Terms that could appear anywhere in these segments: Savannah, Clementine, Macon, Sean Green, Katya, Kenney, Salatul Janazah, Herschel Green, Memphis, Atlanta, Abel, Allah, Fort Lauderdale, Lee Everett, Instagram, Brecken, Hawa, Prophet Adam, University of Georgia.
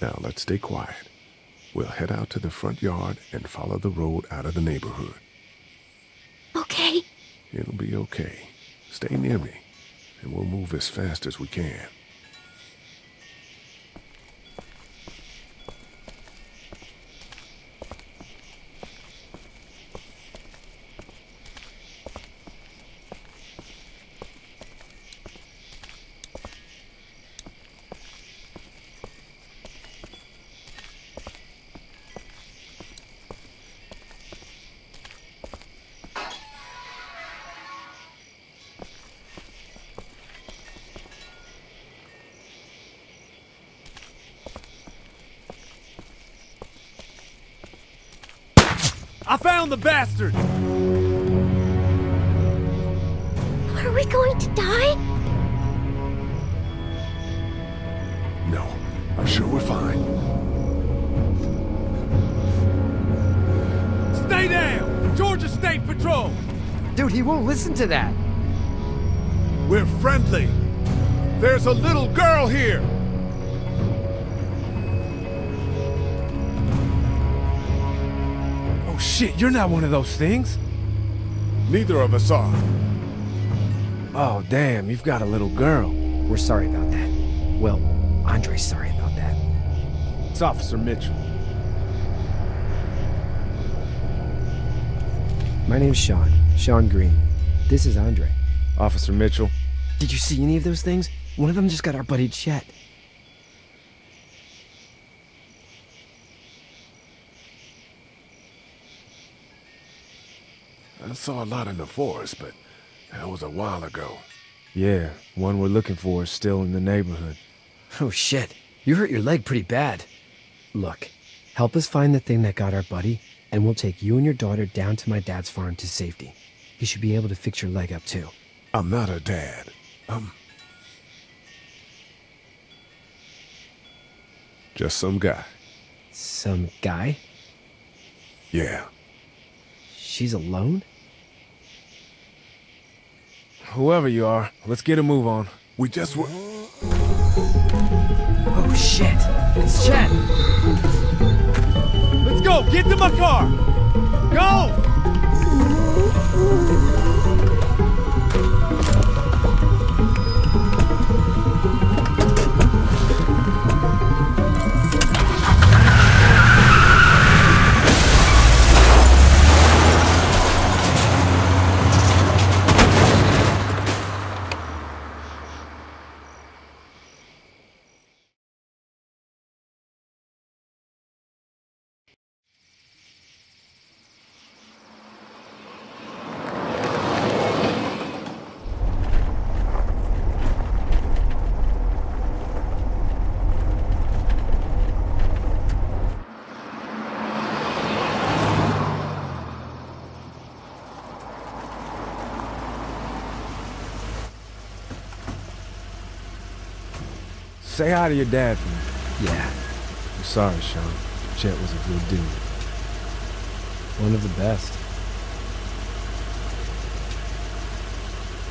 Now let's stay quiet. We'll head out to the front yard and follow the road out of the neighborhood. Okay. It'll be okay. Stay near me, and we'll move as fast as we can. I found the bastard! Are we going to die? No, I'm sure we're fine. Stay down! Georgia State Patrol! Dude, he won't listen to that. We're friendly. There's a little girl here! Shit, you're not one of those things. Neither of us are. Oh, damn, you've got a little girl. We're sorry about that. Well, Andre's sorry about that. It's Officer Mitchell. My name's Sean. Sean Green. This is Andre. Officer Mitchell. Did you see any of those things? One of them just got our buddy Chet. I saw a lot in the forest, but that was a while ago. Yeah, one we're looking for is still in the neighborhood. Oh shit, you hurt your leg pretty bad. Look, help us find the thing that got our buddy, and we'll take you and your daughter down to my dad's farm to safety. He should be able to fix your leg up too. I'm not a dad. I'm just some guy. Some guy? Yeah. She's alone? Whoever you are, let's get a move on. We just were... Oh shit! It's Chet! Let's go! Get to my car! Go! Say hi to your dad for me. Yeah. I'm sorry, Sean. Chet was a good dude. One of the best.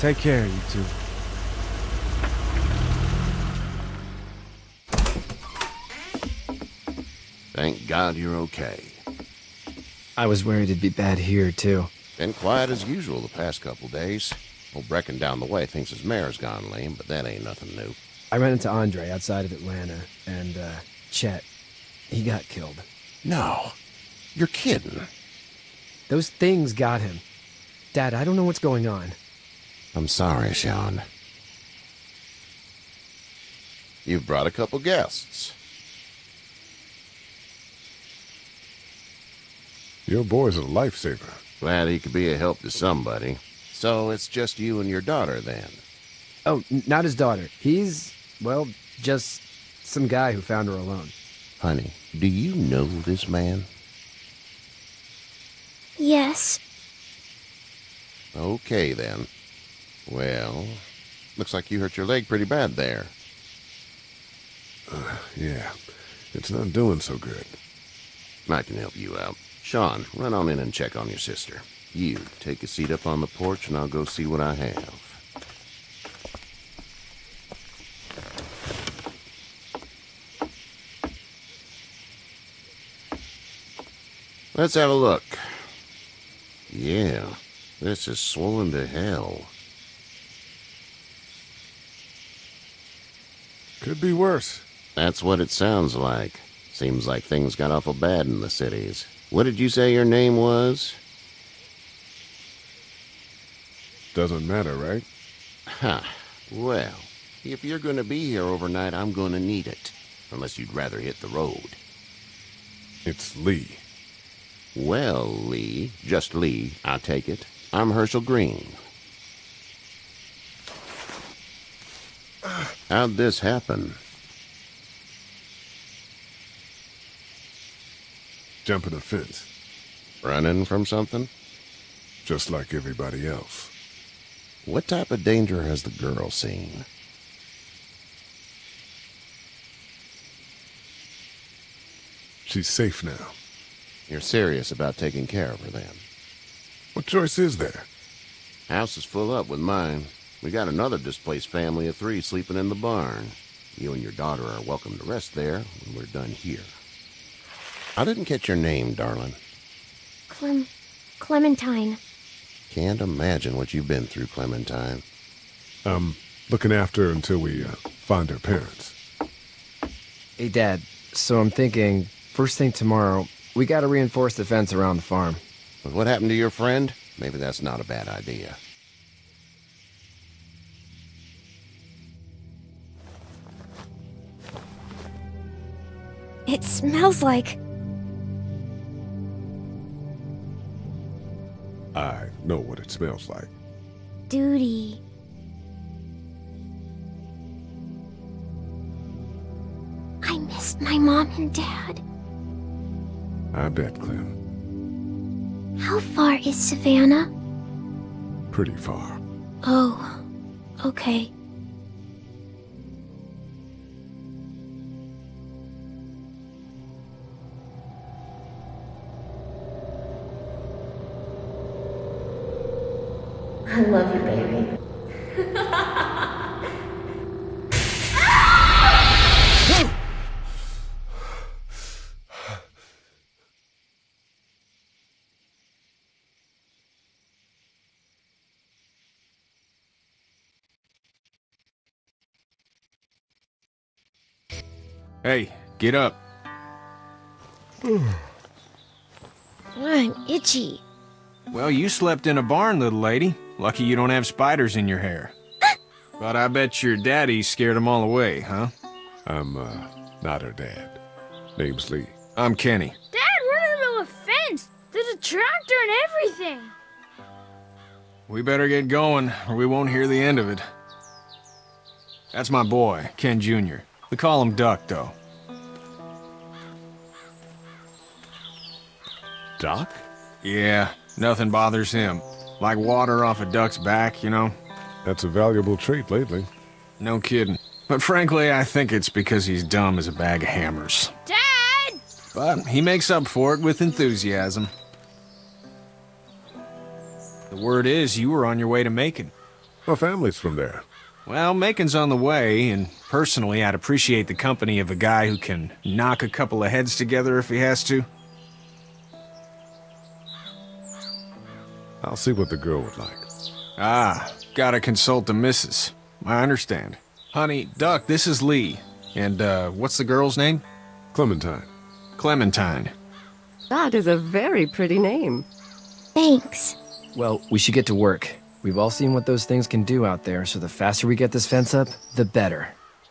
Take care, you two. Thank God you're okay. I was worried it'd be bad here, too. Been quiet as usual the past couple days. Old Brecken down the way thinks his mare's gone lame, but that ain't nothing new. I ran into Andre outside of Atlanta, and, Chet, he got killed. No. You're kidding. Those things got him. Dad, I don't know what's going on. I'm sorry, Sean. You've brought a couple guests. Your boy's a lifesaver. Glad he could be a help to somebody. So it's just you and your daughter, then? Oh, not his daughter. He's... well, just some guy who found her alone. Honey, do you know this man? Yes. Okay, then. Well, looks like you hurt your leg pretty bad there. Yeah, it's not doing so good. I can help you out. Sean, run on in and check on your sister. You, take a seat up on the porch and I'll go see what I have. Let's have a look. Yeah, this is swollen to hell. Could be worse. That's what it sounds like. Seems like things got awful bad in the cities. What did you say your name was? Doesn't matter, right? Ha. Well, if you're going to be here overnight, I'm going to need it. Unless you'd rather hit the road. It's Lee. Well, Lee. Just Lee, I take it. I'm Herschel Green. How'd this happen? Jumping a fence. Running from something? Just like everybody else. What type of danger has the girl seen? She's safe now. You're serious about taking care of her, then? What choice is there? House is full up with mine. We got another displaced family of 3 sleeping in the barn. You and your daughter are welcome to rest there when we're done here. I didn't catch your name, darling. Clementine. Can't imagine what you've been through, Clementine. Looking after her until we find her parents. Hey, Dad, so I'm thinking, first thing tomorrow, we gotta reinforce the fence around the farm. But what happened to your friend? Maybe that's not a bad idea. It smells like... I know what it smells like. Duty. I missed my mom and dad. I bet, Clem. How far is Savannah? Pretty far. Oh, okay. I love you, baby. Hey, get up. I'm itchy. Well, you slept in a barn, little lady. Lucky you don't have spiders in your hair. But I bet your daddy scared them all away, huh? I'm, not her dad. Name's Lee. I'm Kenny. Dad, we're in the middle of a fence! There's a tractor and everything! We better get going, or we won't hear the end of it. That's my boy, Ken Jr. We call him Duck, though. Duck? Yeah, nothing bothers him. Like water off a duck's back, you know? That's a valuable trait lately. No kidding. But frankly, I think it's because he's dumb as a bag of hammers. Dad! But he makes up for it with enthusiasm. The word is you were on your way to Macon. My family's from there. Well, Macon's on the way, and personally, I'd appreciate the company of a guy who can knock a couple of heads together if he has to. I'll see what the girl would like. Ah, gotta consult the missus. I understand. Honey, Duck, this is Lee. And, what's the girl's name? Clementine. Clementine. That is a very pretty name. Thanks. Well, we should get to work. We've all seen what those things can do out there, so the faster we get this fence up, the better.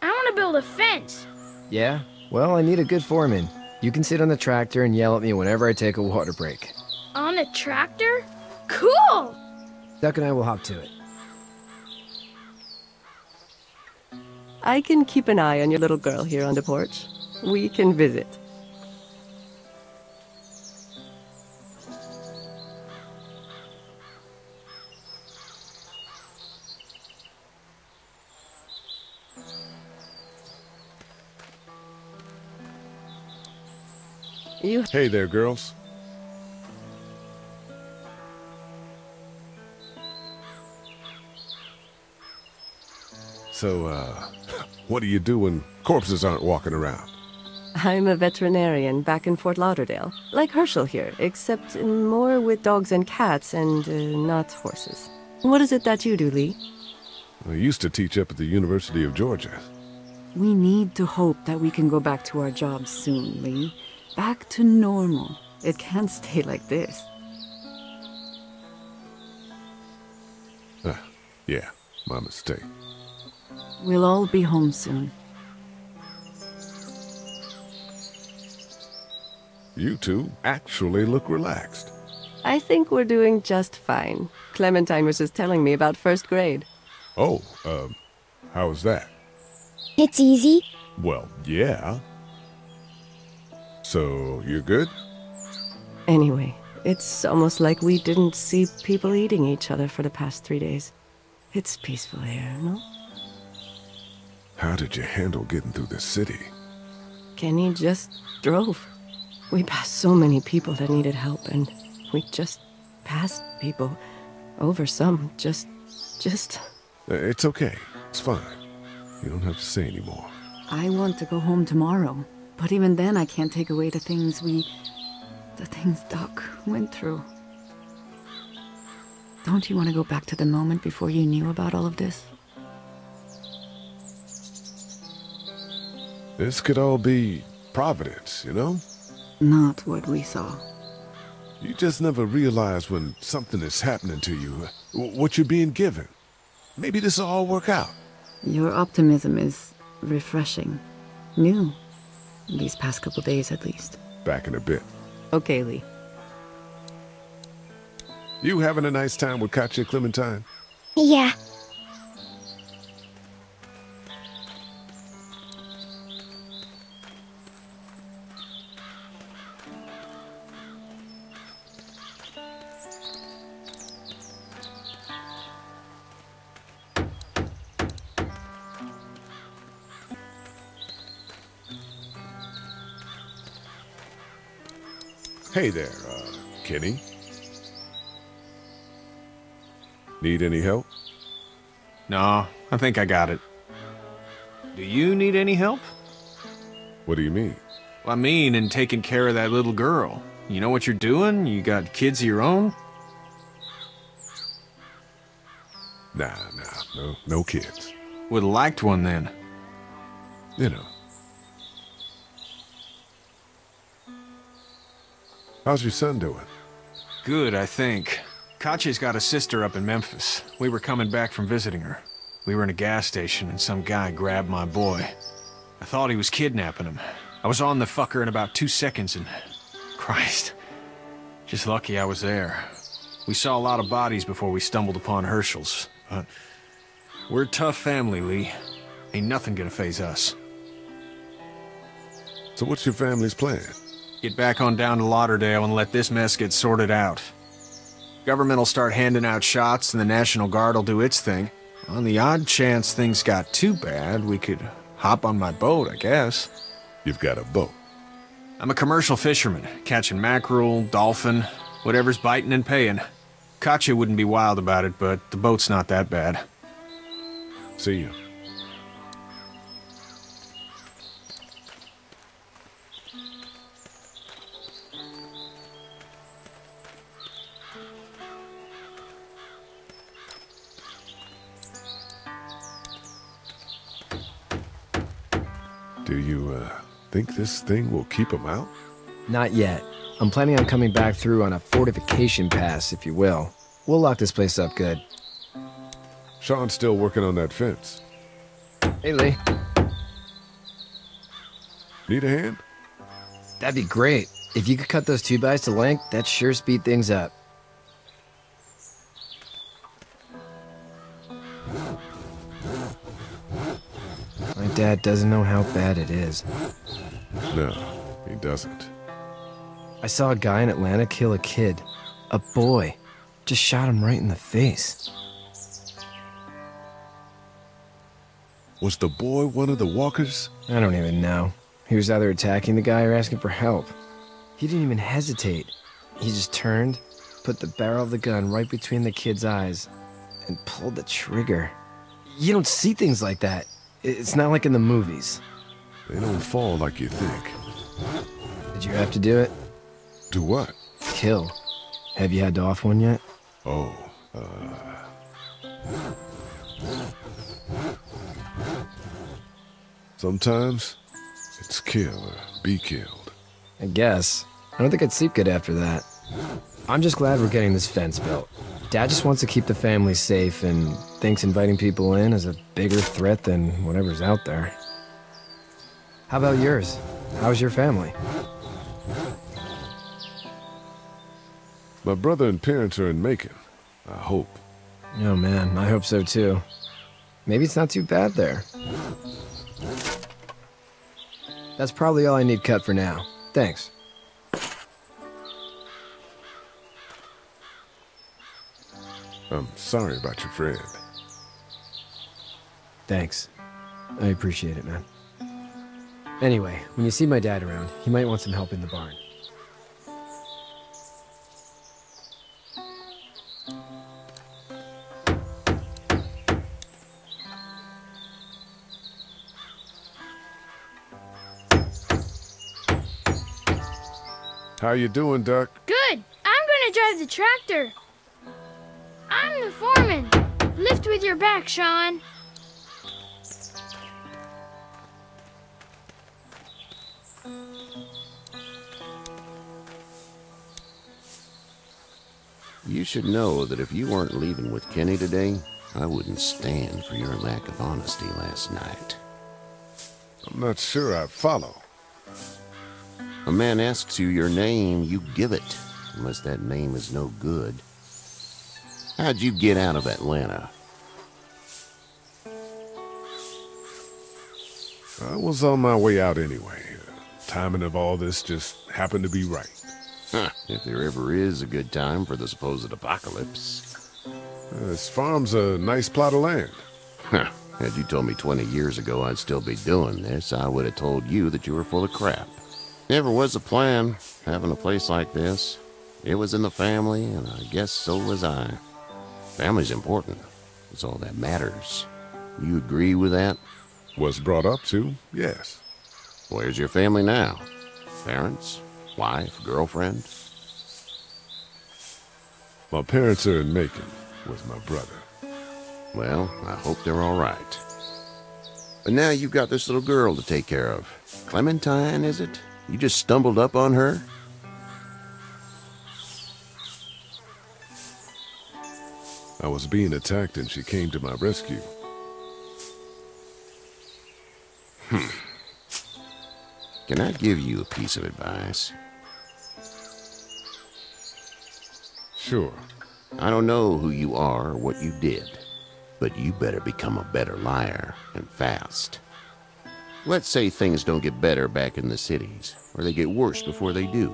I want to build a fence. Yeah? Well, I need a good foreman. You can sit on the tractor and yell at me whenever I take a water break. On the tractor? Cool! Duck and I will hop to it. I can keep an eye on your little girl here on the porch. We can visit. Hey there, girls. So, what do you do when corpses aren't walking around? I'm a veterinarian back in Fort Lauderdale, like Herschel here, except more with dogs and cats and not horses. What is it that you do, Lee? I used to teach up at the University of Georgia. We need to hope that we can go back to our jobs soon, Lee. Back to normal. It can't stay like this. Yeah, my mistake. We'll all be home soon. You two actually look relaxed. I think we're doing just fine. Clementine was just telling me about first grade. Oh, how was that? It's easy. Well, yeah. So, you're good? Anyway, it's almost like we didn't see people eating each other for the past 3 days. It's peaceful here, no? How did you handle getting through the city? Kenny just drove. We passed so many people that needed help, and we just passed people. Over some, just... It's okay. It's fine. You don't have to say anymore. I want to go home tomorrow, but even then I can't take away the things Doc went through. Don't you want to go back to the moment before you knew about all of this? This could all be providence, you know? Not what we saw. You just never realize when something is happening to you, what you're being given. Maybe this will all work out. Your optimism is refreshing. New. These past couple days, at least. Back in a bit. Okay, Lee. You having a nice time with Katya, Clementine? Yeah. Hey there, Kenny. Need any help? No, I think I got it. Do you need any help? What do you mean? I mean in taking care of that little girl. You know what you're doing? You got kids of your own? No kids. Would've liked one then. You know. How's your son doing? Good, I think. Katya's got a sister up in Memphis. We were coming back from visiting her. We were in a gas station and some guy grabbed my boy. I thought he was kidnapping him. I was on the fucker in about 2 seconds and... Christ. Just lucky I was there. We saw a lot of bodies before we stumbled upon Herschel's, but... We're a tough family, Lee. Ain't nothing gonna faze us. So what's your family's plan? Get back on down to Lauderdale and let this mess get sorted out. Government will start handing out shots and the National Guard will do its thing. On the odd chance things got too bad, we could hop on my boat, I guess. You've got a boat? I'm a commercial fisherman, catching mackerel, dolphin, whatever's biting and paying. Katya wouldn't be wild about it, but the boat's not that bad. See you. Do you, think this thing will keep them out? Not yet. I'm planning on coming back through on a fortification pass, if you will. We'll lock this place up good. Sean's still working on that fence. Hey, Lee. Need a hand? That'd be great. If you could cut those 2x to length, that'd sure speed things up. Dad doesn't know how bad it is. No, he doesn't. I saw a guy in Atlanta kill a kid. A boy. Just shot him right in the face. Was the boy one of the walkers? I don't even know. He was either attacking the guy or asking for help. He didn't even hesitate. He just turned, put the barrel of the gun right between the kid's eyes, and pulled the trigger. You don't see things like that. It's not like in the movies. They don't fall like you think. Did you have to do it? Do what? Kill. Have you had to off one yet? Oh, sometimes it's kill or be killed. I guess. I don't think I'd sleep good after that. I'm just glad we're getting this fence built. Dad just wants to keep the family safe and thinks inviting people in is a bigger threat than whatever's out there. How about yours? How's your family? My brother and parents are in Macon, I hope. Oh man, I hope so too. Maybe it's not too bad there. That's probably all I need cut for now. Thanks. I'm sorry about your friend. Thanks. I appreciate it, man. Anyway, when you see my dad around, he might want some help in the barn. How you doing, Duck? Good. I'm gonna drive the tractor. I'm the foreman. Lift with your back, Sean. You should know that if you weren't leaving with Kenny today, I wouldn't stand for your lack of honesty last night. I'm not sure I follow. A man asks you your name, you give it, unless that name is no good. How'd you get out of Atlanta? I was on my way out anyway. Timing of all this just happened to be right. Huh, if there ever is a good time for the supposed apocalypse. This farm's a nice plot of land. Huh, had you told me 20 years ago I'd still be doing this, I would have told you that you were full of crap. Never was a plan, having a place like this. It was in the family, and I guess so was I. Family's important. It's all that matters. You agree with that? Was brought up to, yes. Where's your family now? Parents? Wife? Girlfriend? My parents are in Macon with my brother. Well, I hope they're all right. But now you've got this little girl to take care of. Clementine, is it? You just stumbled up on her? I was being attacked and she came to my rescue. Can I give you a piece of advice? Sure. I don't know who you are or what you did, but you better become a better liar and fast. Let's say things don't get better back in the cities, or they get worse before they do.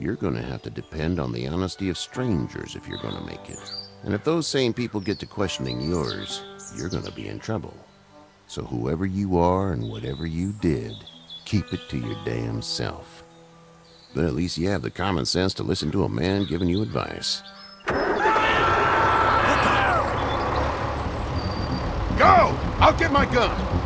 You're gonna have to depend on the honesty of strangers if you're gonna make it. And if those same people get to questioning yours, you're going to be in trouble. So whoever you are and whatever you did, keep it to your damn self. But at least you have the common sense to listen to a man giving you advice. Go! I'll get my gun!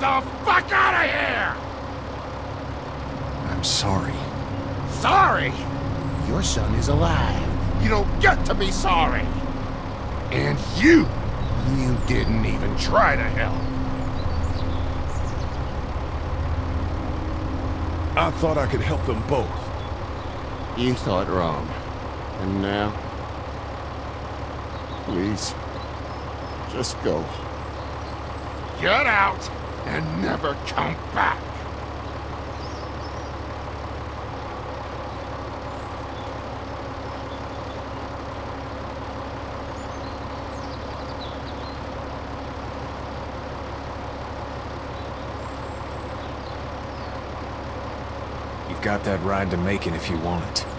the fuck out of here! I'm sorry. Sorry? Your son is alive. You don't get to be sorry. And you didn't even try to help. I thought I could help them both. You thought wrong. And now, please, just go. Get out and never come back. You've got that ride to Macon if you want it.